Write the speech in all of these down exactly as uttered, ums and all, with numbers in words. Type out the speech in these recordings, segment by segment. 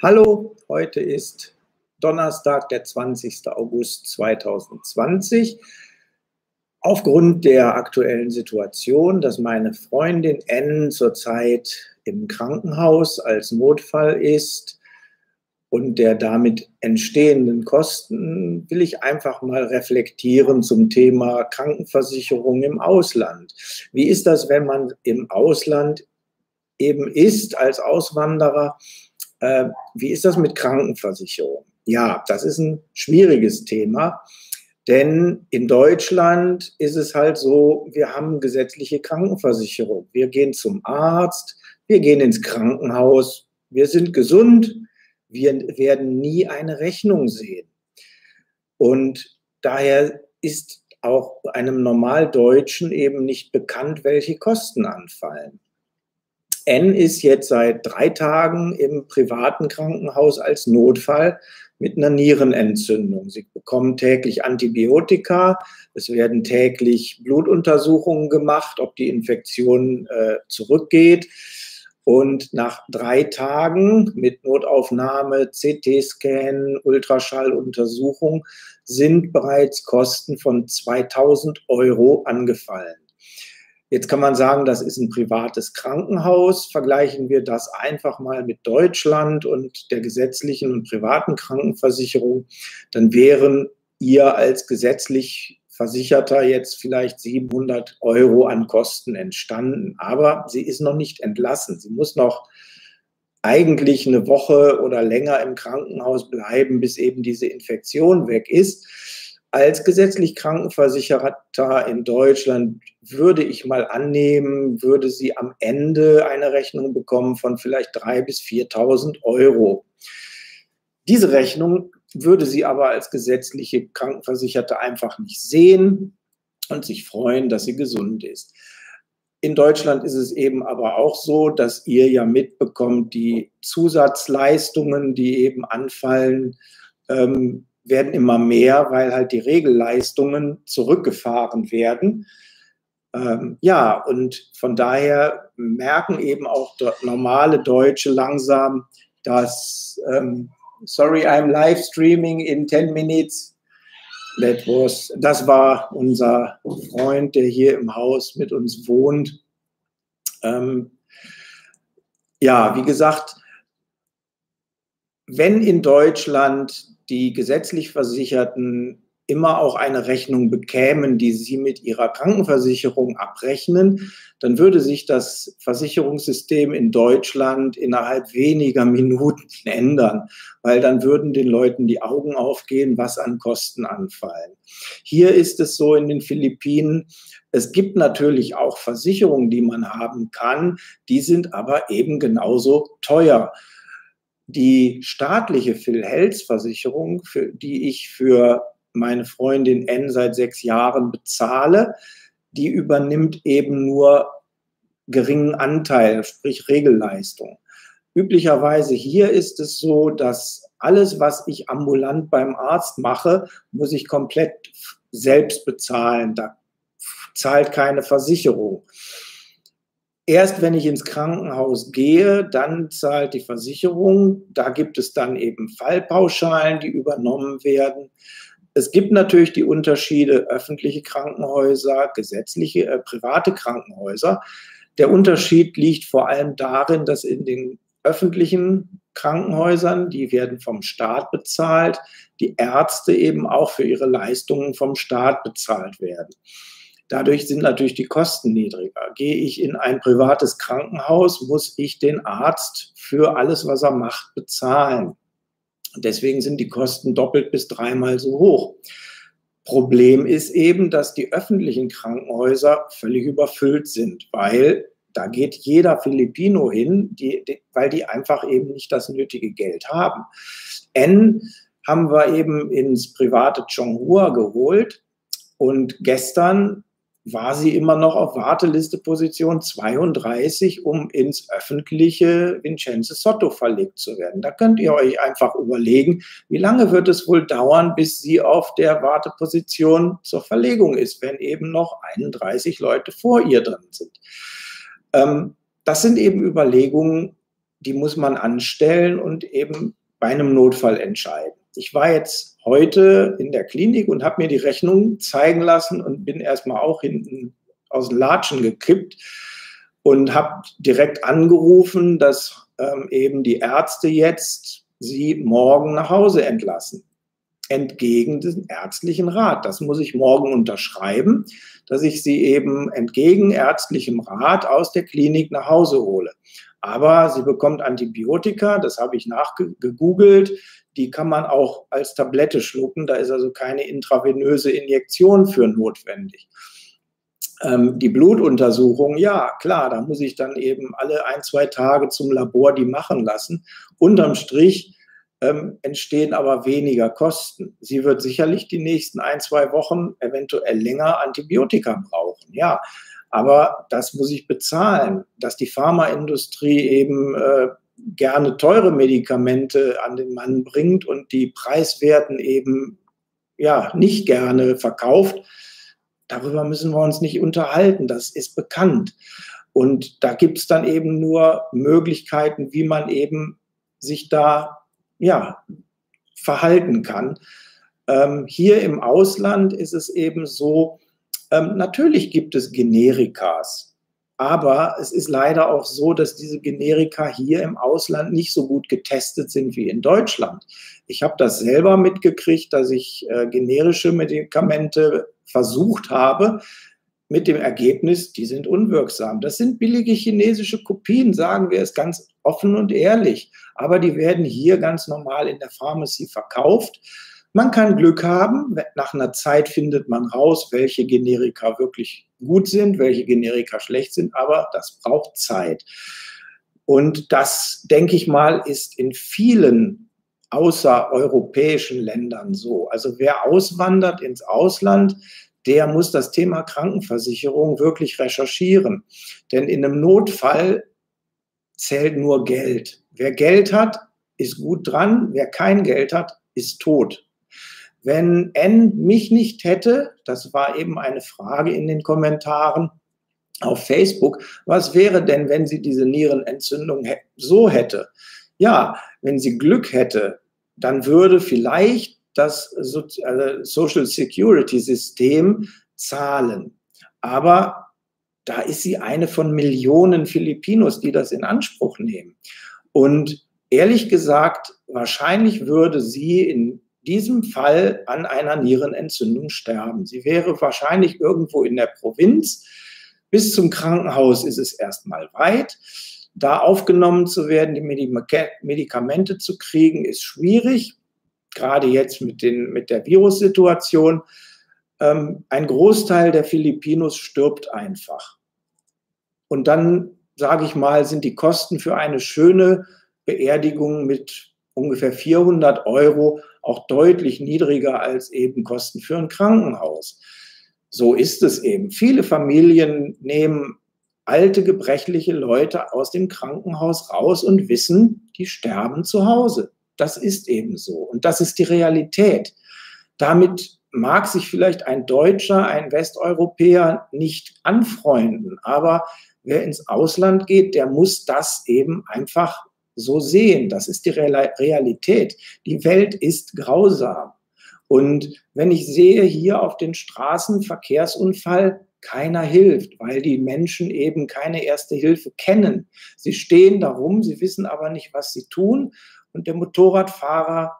Hallo, heute ist Donnerstag, der zwanzigste August zweitausendzwanzig. Aufgrund der aktuellen Situation, dass meine Freundin Anne zurzeit im Krankenhaus als Notfall ist und der damit entstehenden Kosten, will ich einfach mal reflektieren zum Thema Krankenversicherung im Ausland. Wie ist das, wenn man im Ausland eben ist als Auswanderer? Äh, wie ist das mit Krankenversicherung? Ja, das ist ein schwieriges Thema, denn in Deutschland ist es halt so, wir haben gesetzliche Krankenversicherung. Wir gehen zum Arzt, wir gehen ins Krankenhaus, wir sind gesund, wir werden nie eine Rechnung sehen. Und daher ist auch einem Normaldeutschen eben nicht bekannt, welche Kosten anfallen. Anne ist jetzt seit drei Tagen im privaten Krankenhaus als Notfall mit einer Nierenentzündung. Sie bekommt täglich Antibiotika, es werden täglich Blutuntersuchungen gemacht, ob die Infektion äh, zurückgeht. Und nach drei Tagen mit Notaufnahme, C T-Scan, Ultraschalluntersuchung sind bereits Kosten von zweitausend Euro angefallen. Jetzt kann man sagen, das ist ein privates Krankenhaus. Vergleichen wir das einfach mal mit Deutschland und der gesetzlichen und privaten Krankenversicherung, dann wären ihr als gesetzlich Versicherter jetzt vielleicht siebenhundert Euro an Kosten entstanden. Aber sie ist noch nicht entlassen. Sie muss noch eigentlich eine Woche oder länger im Krankenhaus bleiben, bis eben diese Infektion weg ist. Als gesetzlich Krankenversicherter in Deutschland würde ich mal annehmen, würde sie am Ende eine Rechnung bekommen von vielleicht dreitausend bis viertausend Euro. Diese Rechnung würde sie aber als gesetzliche Krankenversicherte einfach nicht sehen und sich freuen, dass sie gesund ist. In Deutschland ist es eben aber auch so, dass ihr ja mitbekommt, die Zusatzleistungen, die eben anfallen, ähm, werden immer mehr, weil halt die Regelleistungen zurückgefahren werden. Ähm, ja, und von daher merken eben auch normale Deutsche langsam, dass, ähm, sorry, I'm live streaming in ten minutes. That was, das war unser Freund, der hier im Haus mit uns wohnt. Ähm, ja, wie gesagt, wenn in Deutschland die gesetzlich Versicherten immer auch eine Rechnung bekämen, die sie mit ihrer Krankenversicherung abrechnen, dann würde sich das Versicherungssystem in Deutschland innerhalb weniger Minuten ändern, weil dann würden den Leuten die Augen aufgehen, was an Kosten anfallen. Hier ist es so in den Philippinen, es gibt natürlich auch Versicherungen, die man haben kann, die sind aber eben genauso teuer. Die staatliche PhilHealth-Versicherung, die ich für meine Freundin Anne seit sechs Jahren bezahle, die übernimmt eben nur geringen Anteil, sprich Regelleistung. Üblicherweise hier ist es so, dass alles, was ich ambulant beim Arzt mache, muss ich komplett selbst bezahlen. Da zahlt keine Versicherung. Erst wenn ich ins Krankenhaus gehe, dann zahlt die Versicherung. Da gibt es dann eben Fallpauschalen, die übernommen werden. Es gibt natürlich die Unterschiede öffentliche Krankenhäuser, gesetzliche, äh, private Krankenhäuser. Der Unterschied liegt vor allem darin, dass in den öffentlichen Krankenhäusern, die werden vom Staat bezahlt, die Ärzte eben auch für ihre Leistungen vom Staat bezahlt werden. Dadurch sind natürlich die Kosten niedriger. Gehe ich in ein privates Krankenhaus, muss ich den Arzt für alles, was er macht, bezahlen. Und deswegen sind die Kosten doppelt bis dreimal so hoch. Problem ist eben, dass die öffentlichen Krankenhäuser völlig überfüllt sind, weil da geht jeder Filipino hin, die, die, weil die einfach eben nicht das nötige Geld haben. N haben wir eben ins private Chonghua geholt und gestern war sie immer noch auf Warteliste Position zweiunddreißig, um ins öffentliche Vincenzo Sotto verlegt zu werden. Da könnt ihr euch einfach überlegen, wie lange wird es wohl dauern, bis sie auf der Warteposition zur Verlegung ist, wenn eben noch einunddreißig Leute vor ihr dran sind. Ähm, das sind eben Überlegungen, die muss man anstellen und eben bei einem Notfall entscheiden. Ich war jetzt heute in der Klinik und habe mir die Rechnung zeigen lassen und bin erstmal auch hinten aus den Latschen gekippt und habe direkt angerufen, dass ähm, eben die Ärzte jetzt sie morgen nach Hause entlassen. Entgegen des ärztlichen Rat. Das muss ich morgen unterschreiben, dass ich sie eben entgegen ärztlichem Rat aus der Klinik nach Hause hole. Aber sie bekommt Antibiotika, das habe ich nachgegoogelt, die kann man auch als Tablette schlucken, da ist also keine intravenöse Injektion für notwendig. Ähm, die Blutuntersuchung, ja klar, da muss ich dann eben alle ein, zwei Tage zum Labor die machen lassen. Unterm Strich ähm, entstehen aber weniger Kosten. Sie wird sicherlich die nächsten ein, zwei Wochen eventuell länger Antibiotika brauchen, ja. Aber das muss ich bezahlen, dass die Pharmaindustrie eben äh, gerne teure Medikamente an den Mann bringt und die preiswerten eben ja nicht gerne verkauft. Darüber müssen wir uns nicht unterhalten, das ist bekannt. Und da gibt es dann eben nur Möglichkeiten, wie man eben sich da ja verhalten kann. Ähm, hier im Ausland ist es eben so, Ähm, natürlich gibt es Generikas, aber es ist leider auch so, dass diese Generika hier im Ausland nicht so gut getestet sind wie in Deutschland. Ich habe das selber mitgekriegt, dass ich äh, generische Medikamente versucht habe, mit dem Ergebnis, die sind unwirksam. Das sind billige chinesische Kopien, sagen wir es ganz offen und ehrlich, aber die werden hier ganz normal in der Pharmacy verkauft. Man kann Glück haben, nach einer Zeit findet man raus, welche Generika wirklich gut sind, welche Generika schlecht sind, aber das braucht Zeit. Und das, denke ich mal, ist in vielen außereuropäischen Ländern so. Also wer auswandert ins Ausland, der muss das Thema Krankenversicherung wirklich recherchieren. Denn in einem Notfall zählt nur Geld. Wer Geld hat, ist gut dran, wer kein Geld hat, ist tot. Wenn Anne mich nicht hätte, das war eben eine Frage in den Kommentaren auf Facebook, was wäre denn, wenn sie diese Nierenentzündung so hätte? Ja, wenn sie Glück hätte, dann würde vielleicht das Social Security System zahlen. Aber da ist sie eine von Millionen Filipinos, die das in Anspruch nehmen. Und ehrlich gesagt, wahrscheinlich würde sie in diesem Fall an einer Nierenentzündung sterben. Sie wäre wahrscheinlich irgendwo in der Provinz. Bis zum Krankenhaus ist es erstmal weit. Da aufgenommen zu werden, die Medikamente zu kriegen, ist schwierig. Gerade jetzt mit, den, mit der Virussituation. Ähm, ein Großteil der Filipinos stirbt einfach. Und dann, sage ich mal, sind die Kosten für eine schöne Beerdigung mit ungefähr vierhundert Euro auch deutlich niedriger als eben Kosten für ein Krankenhaus. So ist es eben. Viele Familien nehmen alte, gebrechliche Leute aus dem Krankenhaus raus und wissen, die sterben zu Hause. Das ist eben so. Und das ist die Realität. Damit mag sich vielleicht ein Deutscher, ein Westeuropäer nicht anfreunden. Aber wer ins Ausland geht, der muss das eben einfach so sehen. Das ist die Realität. Die Welt ist grausam. Und wenn ich sehe, hier auf den Straßen Verkehrsunfall, keiner hilft, weil die Menschen eben keine erste Hilfe kennen. Sie stehen da rum, sie wissen aber nicht, was sie tun. Und der Motorradfahrer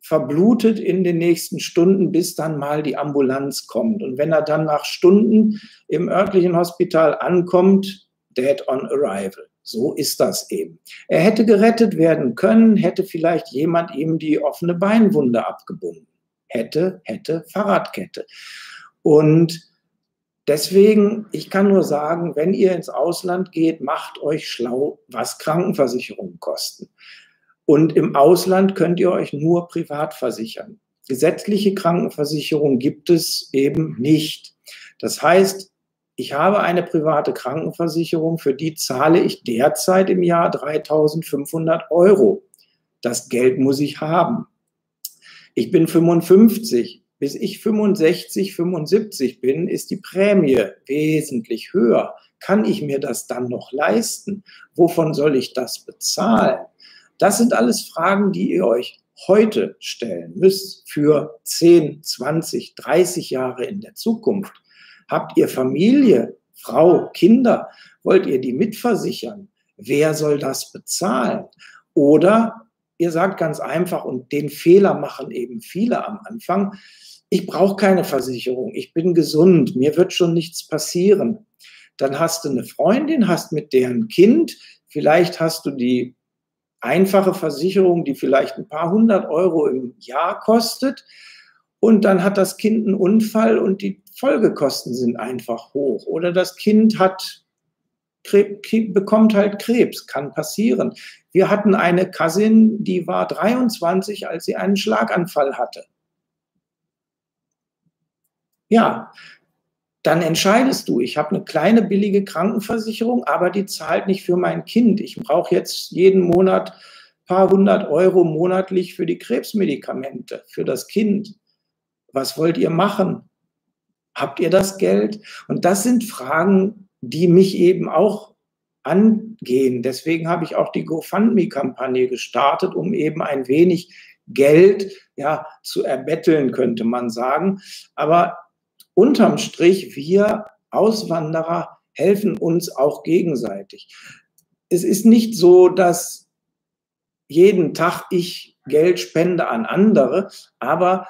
verblutet in den nächsten Stunden, bis dann mal die Ambulanz kommt. Und wenn er dann nach Stunden im örtlichen Hospital ankommt, dead on arrival. So ist das eben. Er hätte gerettet werden können, hätte vielleicht jemand ihm die offene Beinwunde abgebunden. Hätte, hätte, Fahrradkette. Und deswegen, ich kann nur sagen, wenn ihr ins Ausland geht, macht euch schlau, was Krankenversicherungen kosten. Und im Ausland könnt ihr euch nur privat versichern. Gesetzliche Krankenversicherung gibt es eben nicht. Das heißt, ich habe eine private Krankenversicherung, für die zahle ich derzeit im Jahr dreitausendfünfhundert Euro. Das Geld muss ich haben. Ich bin fünfundfünfzig, Bis ich fünfundsechzig, fünfundsiebzig bin, ist die Prämie wesentlich höher. Kann ich mir das dann noch leisten? Wovon soll ich das bezahlen? Das sind alles Fragen, die ihr euch heute stellen müsst für zehn, zwanzig, dreißig Jahre in der Zukunft. Habt ihr Familie, Frau, Kinder? Wollt ihr die mitversichern? Wer soll das bezahlen? Oder ihr sagt ganz einfach, und den Fehler machen eben viele am Anfang, ich brauche keine Versicherung, ich bin gesund, mir wird schon nichts passieren. Dann hast du eine Freundin, hast mit der ein Kind, vielleicht hast du die einfache Versicherung, die vielleicht ein paar hundert Euro im Jahr kostet, und dann hat das Kind einen Unfall und die Folgekosten sind einfach hoch. Oder das Kind hat, bekommt halt Krebs, kann passieren. Wir hatten eine Cousin, die war dreiundzwanzig, als sie einen Schlaganfall hatte. Ja, dann entscheidest du, ich habe eine kleine billige Krankenversicherung, aber die zahlt nicht für mein Kind. Ich brauche jetzt jeden Monat ein paar hundert Euro monatlich für die Krebsmedikamente, für das Kind. Was wollt ihr machen? Habt ihr das Geld? Und das sind Fragen, die mich eben auch angehen. Deswegen habe ich auch die GoFundMe-Kampagne gestartet, um eben ein wenig Geld, ja, zu erbetteln, könnte man sagen. Aber unterm Strich, wir Auswanderer helfen uns auch gegenseitig. Es ist nicht so, dass jeden Tag ich Geld spende an andere, aber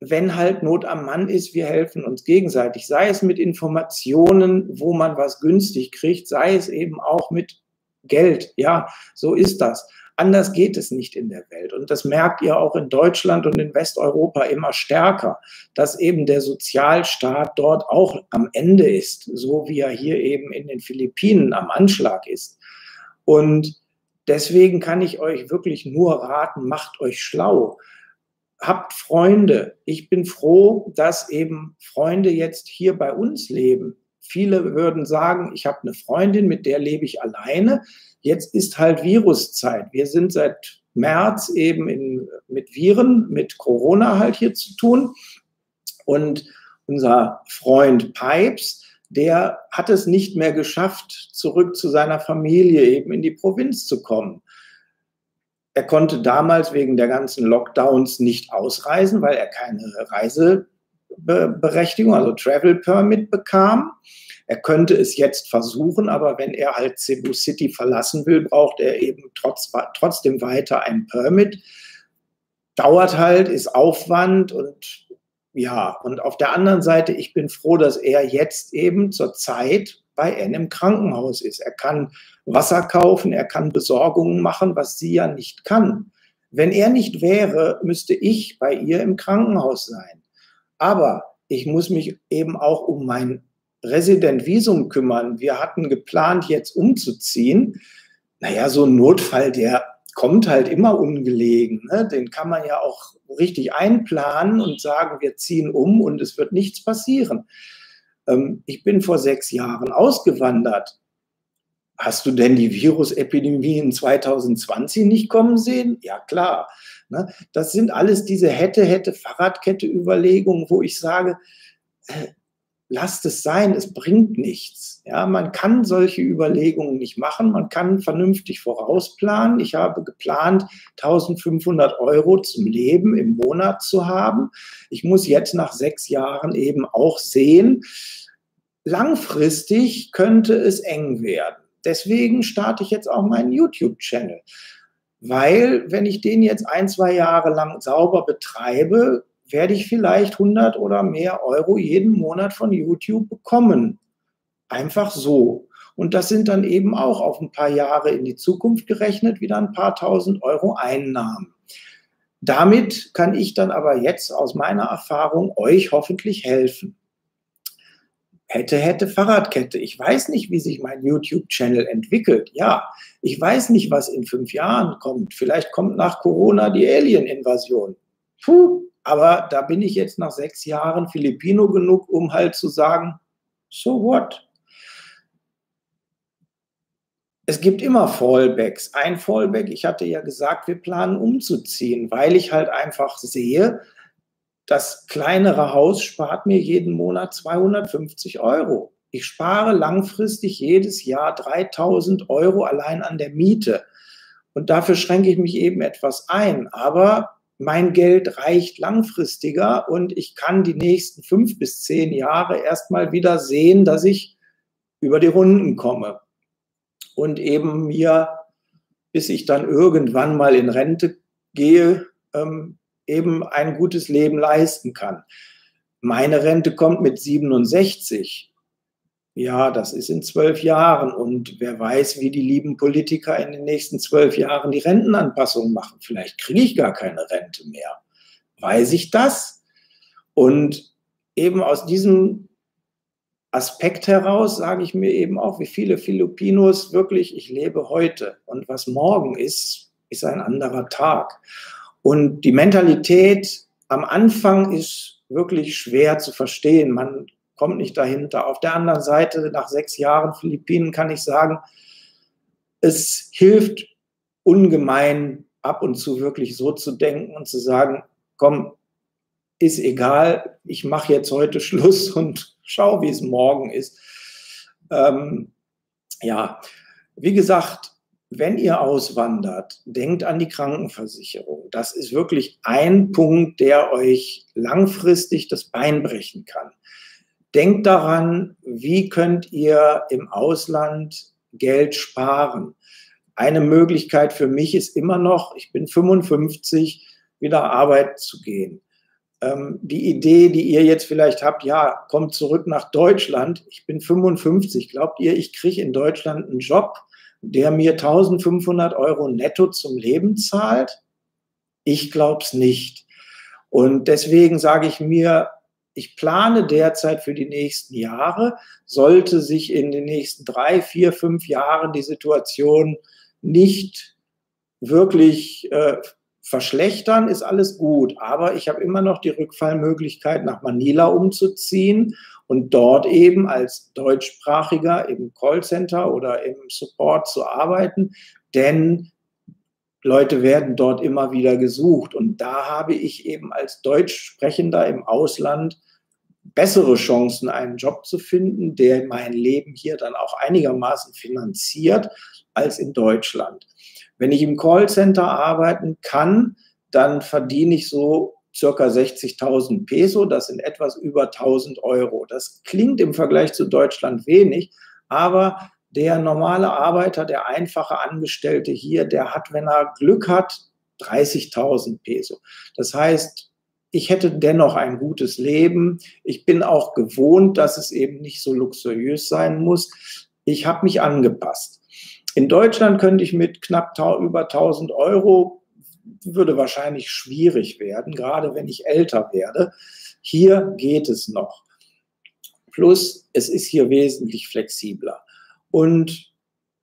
wenn halt Not am Mann ist, wir helfen uns gegenseitig. Sei es mit Informationen, wo man was günstig kriegt, sei es eben auch mit Geld. Ja, so ist das. Anders geht es nicht in der Welt. Und das merkt ihr auch in Deutschland und in Westeuropa immer stärker, dass eben der Sozialstaat dort auch am Ende ist, so wie er hier eben in den Philippinen am Anschlag ist. Und deswegen kann ich euch wirklich nur raten, macht euch schlau. Habt Freunde. Ich bin froh, dass eben Freunde jetzt hier bei uns leben. Viele würden sagen, ich habe eine Freundin, mit der lebe ich alleine. Jetzt ist halt Viruszeit. Wir sind seit März eben in, mit Viren, mit Corona halt hier zu tun. Und unser Freund Pipes, der hat es nicht mehr geschafft, zurück zu seiner Familie eben in die Provinz zu kommen. Er konnte damals wegen der ganzen Lockdowns nicht ausreisen, weil er keine Reiseberechtigung, also Travel Permit bekam. Er könnte es jetzt versuchen, aber wenn er halt Cebu City verlassen will, braucht er eben trotz, trotzdem weiter ein Permit. Dauert halt, ist Aufwand und ja. Und auf der anderen Seite, ich bin froh, dass er jetzt eben zur Zeit bei Anne im Krankenhaus ist. Er kann Wasser kaufen, er kann Besorgungen machen, was sie ja nicht kann. Wenn er nicht wäre, müsste ich bei ihr im Krankenhaus sein. Aber ich muss mich eben auch um mein Resident-Visum kümmern. Wir hatten geplant, jetzt umzuziehen. Naja, so ein Notfall, der kommt halt immer ungelegen, ne? Den kann man ja auch richtig einplanen und sagen, wir ziehen um und es wird nichts passieren. Ähm, ich bin vor sechs Jahren ausgewandert. Hast du denn die Virusepidemie in zweitausendzwanzig nicht kommen sehen? Ja, klar. Ne? Das sind alles diese hätte, hätte, Fahrradkette-Überlegungen, wo ich sage, äh, lasst es sein, es bringt nichts. Ja, man kann solche Überlegungen nicht machen, man kann vernünftig vorausplanen. Ich habe geplant, eintausendfünfhundert Euro zum Leben im Monat zu haben. Ich muss jetzt nach sechs Jahren eben auch sehen, langfristig könnte es eng werden. Deswegen starte ich jetzt auch meinen YouTube-Channel. Weil, wenn ich den jetzt ein, zwei Jahre lang sauber betreibe, werde ich vielleicht hundert oder mehr Euro jeden Monat von YouTube bekommen. Einfach so. Und das sind dann eben auch auf ein paar Jahre in die Zukunft gerechnet wieder ein paar tausend Euro Einnahmen. Damit kann ich dann aber jetzt aus meiner Erfahrung euch hoffentlich helfen. Hätte, hätte, Fahrradkette. Ich weiß nicht, wie sich mein YouTube-Channel entwickelt. Ja, ich weiß nicht, was in fünf Jahren kommt. Vielleicht kommt nach Corona die Alien-Invasion. Puh. Aber da bin ich jetzt nach sechs Jahren Filipino genug, um halt zu sagen, so what? Es gibt immer Fallbacks. Ein Fallback, ich hatte ja gesagt, wir planen umzuziehen, weil ich halt einfach sehe, Das kleinere Haus spart mir jeden Monat zweihundertfünfzig Euro. Ich spare langfristig jedes Jahr dreitausend Euro allein an der Miete. Und dafür schränke ich mich eben etwas ein. Aber mein Geld reicht langfristiger und ich kann die nächsten fünf bis zehn Jahre erstmal wieder sehen, dass ich über die Runden komme. Und eben mir, bis ich dann irgendwann mal in Rente gehe, ähm, eben ein gutes Leben leisten kann. Meine Rente kommt mit siebenundsechzig. Ja, das ist in zwölf Jahren. Und wer weiß, wie die lieben Politiker in den nächsten zwölf Jahren die Rentenanpassung machen. Vielleicht kriege ich gar keine Rente mehr. Weiß ich das? Und eben aus diesem Aspekt heraus sage ich mir eben auch, wie viele Filipinos wirklich, ich lebe heute. Und was morgen ist, ist ein anderer Tag. Und die Mentalität am Anfang ist wirklich schwer zu verstehen. Man kommt nicht dahinter. Auf der anderen Seite, nach sechs Jahren Philippinen kann ich sagen, es hilft ungemein, ab und zu wirklich so zu denken und zu sagen, komm, ist egal, ich mache jetzt heute Schluss und schau, wie es morgen ist. Ähm, ja, wie gesagt, wenn ihr auswandert, denkt an die Krankenversicherung. Das ist wirklich ein Punkt, der euch langfristig das Bein brechen kann. Denkt daran, wie könnt ihr im Ausland Geld sparen. Eine Möglichkeit für mich ist immer noch, ich bin fünfundfünfzig, wieder arbeiten zu gehen. Ähm, die Idee, die ihr jetzt vielleicht habt, ja, kommt zurück nach Deutschland. Ich bin fünfundfünfzig. Glaubt ihr, ich kriege in Deutschland einen Job, der mir eintausendfünfhundert Euro netto zum Leben zahlt? Ich glaube es nicht. Und deswegen sage ich mir, ich plane derzeit für die nächsten Jahre, sollte sich in den nächsten drei, vier, fünf Jahren die Situation nicht wirklich äh, verschlechtern, ist alles gut. Aber ich habe immer noch die Rückfallmöglichkeit, nach Manila umzuziehen und dort eben als Deutschsprachiger im Callcenter oder im Support zu arbeiten, denn Leute werden dort immer wieder gesucht. Und da habe ich eben als Deutschsprechender im Ausland bessere Chancen, einen Job zu finden, der mein Leben hier dann auch einigermaßen finanziert, als in Deutschland. Wenn ich im Callcenter arbeiten kann, dann verdiene ich so circa sechzigtausend Peso, das sind etwas über tausend Euro. Das klingt im Vergleich zu Deutschland wenig, aber der normale Arbeiter, der einfache Angestellte hier, der hat, wenn er Glück hat, dreißigtausend Peso. Das heißt, ich hätte dennoch ein gutes Leben. Ich bin auch gewohnt, dass es eben nicht so luxuriös sein muss. Ich habe mich angepasst. In Deutschland könnte ich mit knapp über tausend Euro, würde wahrscheinlich schwierig werden, gerade wenn ich älter werde. Hier geht es noch. Plus, es ist hier wesentlich flexibler. Und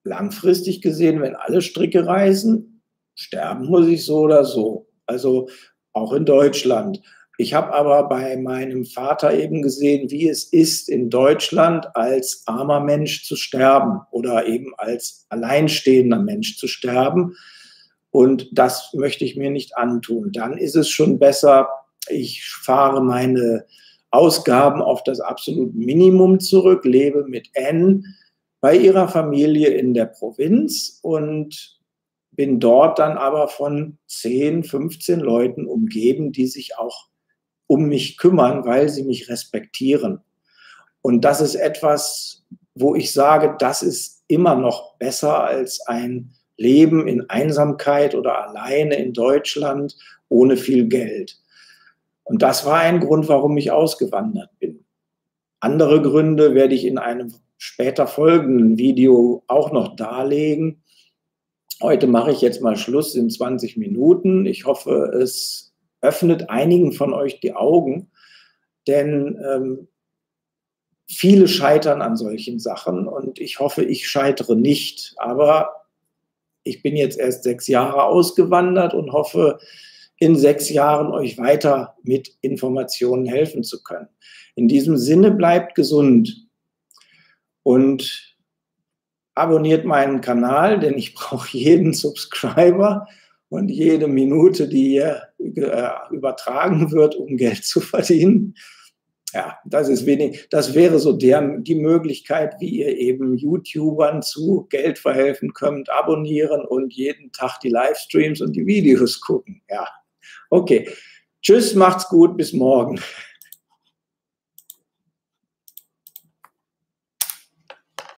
langfristig gesehen, wenn alle Stricke reißen, sterben muss ich so oder so. Also auch in Deutschland. Ich habe aber bei meinem Vater eben gesehen, wie es ist, in Deutschland als armer Mensch zu sterben oder eben als alleinstehender Mensch zu sterben. Und das möchte ich mir nicht antun. Dann ist es schon besser, ich fahre meine Ausgaben auf das absolute Minimum zurück, lebe mit Anne bei ihrer Familie in der Provinz und bin dort dann aber von zehn, fünfzehn Leuten umgeben, die sich auch um mich kümmern, weil sie mich respektieren. Und das ist etwas, wo ich sage, das ist immer noch besser als ein Leben in Einsamkeit oder alleine in Deutschland ohne viel Geld. Und das war ein Grund, warum ich ausgewandert bin. Andere Gründe werde ich in einem später folgenden Video auch noch darlegen. Heute mache ich jetzt mal Schluss in zwanzig Minuten. Ich hoffe, es öffnet einigen von euch die Augen, denn ähm, viele scheitern an solchen Sachen und ich hoffe, ich scheitere nicht. Aber ich bin jetzt erst sechs Jahre ausgewandert und hoffe, in sechs Jahren euch weiter mit Informationen helfen zu können. In diesem Sinne, bleibt gesund. Und abonniert meinen Kanal, denn ich brauche jeden Subscriber. und jede Minute, die hier äh, übertragen wird, um Geld zu verdienen, ja, das ist wenig. Das wäre so der, die Möglichkeit, wie ihr eben YouTubern zu Geld verhelfen könnt, abonnieren und jeden Tag die Livestreams und die Videos gucken. Ja, okay. Tschüss, macht's gut, bis morgen.